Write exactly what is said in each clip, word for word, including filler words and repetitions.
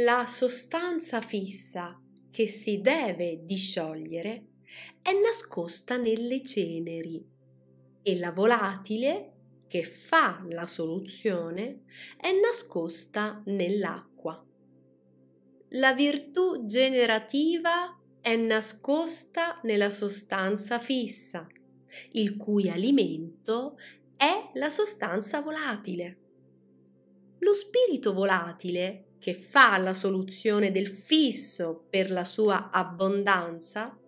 la sostanza fissa che si deve disciogliere è nascosta nelle ceneri e la volatile che fa la soluzione è nascosta nell'acqua. La virtù generativa è nascosta nella sostanza fissa, il cui alimento è la sostanza volatile. Lo spirito volatile, che fa la soluzione del fisso per la sua abbondanza,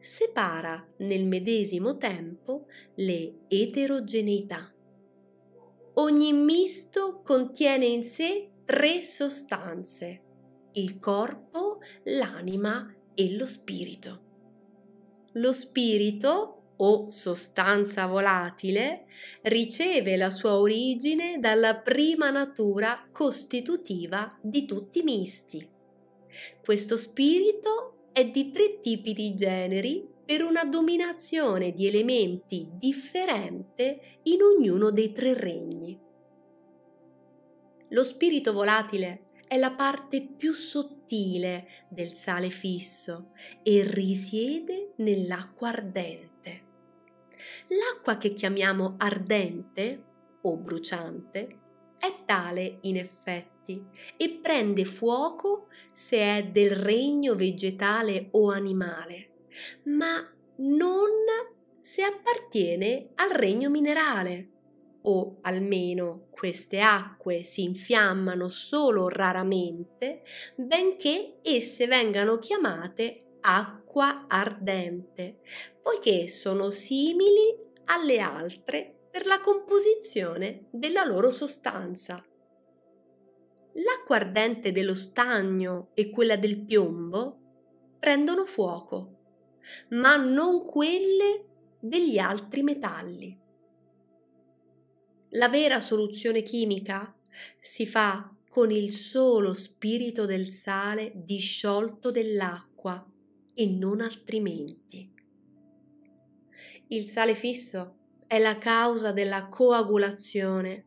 separa nel medesimo tempo le eterogeneità. Ogni misto contiene in sé tre sostanze: il corpo, l'anima e lo spirito. Lo spirito, o sostanza volatile, riceve la sua origine dalla prima natura costitutiva di tutti i misti. Questo spirito è di tre tipi di generi per una dominazione di elementi differente in ognuno dei tre regni. Lo spirito volatile è la parte più sottile del sale fisso e risiede nell'acqua ardente. L'acqua che chiamiamo ardente o bruciante è tale in effetti e prende fuoco se è del regno vegetale o animale, ma non se appartiene al regno minerale. O almeno queste acque si infiammano solo raramente, benché esse vengano chiamate acqua ardente, poiché sono simili alle altre per la composizione della loro sostanza. L'acqua ardente dello stagno e quella del piombo prendono fuoco, ma non quelle degli altri metalli. La vera soluzione chimica si fa con il solo spirito del sale disciolto dell'acqua e non altrimenti. Il sale fisso è la causa della coagulazione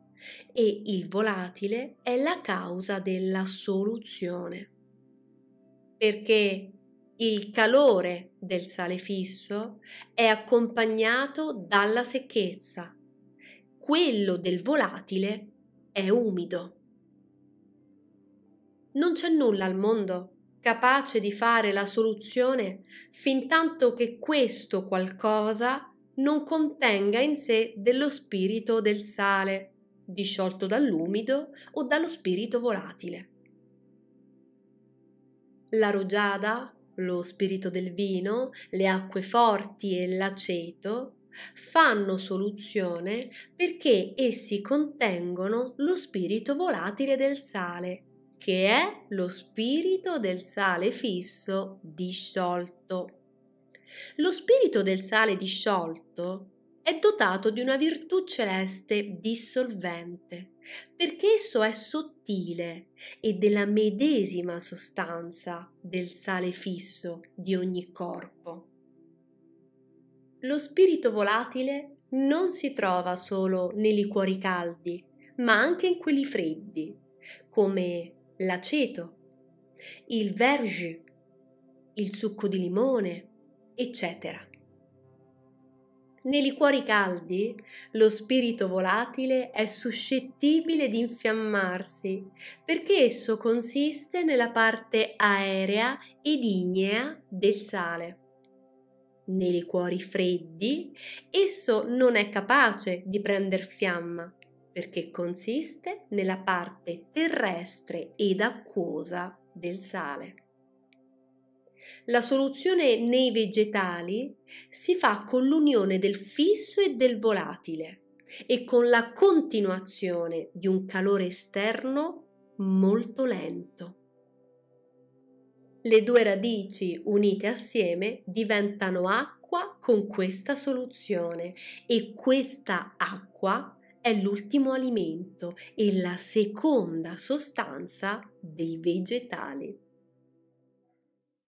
e il volatile è la causa della soluzione, perché il calore del sale fisso è accompagnato dalla secchezza. Quello del volatile è umido. Non c'è nulla al mondo capace di fare la soluzione fintanto che questo qualcosa non contenga in sé dello spirito del sale, disciolto dall'umido o dallo spirito volatile. La rugiada, lo spirito del vino, le acque forti e l'aceto fanno soluzione perché essi contengono lo spirito volatile del sale, che è lo spirito del sale fisso disciolto. Lo spirito del sale disciolto è dotato di una virtù celeste dissolvente, perché esso è sottile e della medesima sostanza del sale fisso di ogni corpo. Lo spirito volatile non si trova solo nei liquori caldi, ma anche in quelli freddi, come l'aceto, il verjus, il succo di limone, eccetera. Nei liquori caldi lo spirito volatile è suscettibile di infiammarsi, perché esso consiste nella parte aerea ed ignea del sale. Nei liquori freddi esso non è capace di prender fiamma, perché consiste nella parte terrestre ed acquosa del sale. La soluzione nei vegetali si fa con l'unione del fisso e del volatile e con la continuazione di un calore esterno molto lento. Le due radici unite assieme diventano acqua con questa soluzione e questa acqua è l'ultimo alimento e la seconda sostanza dei vegetali.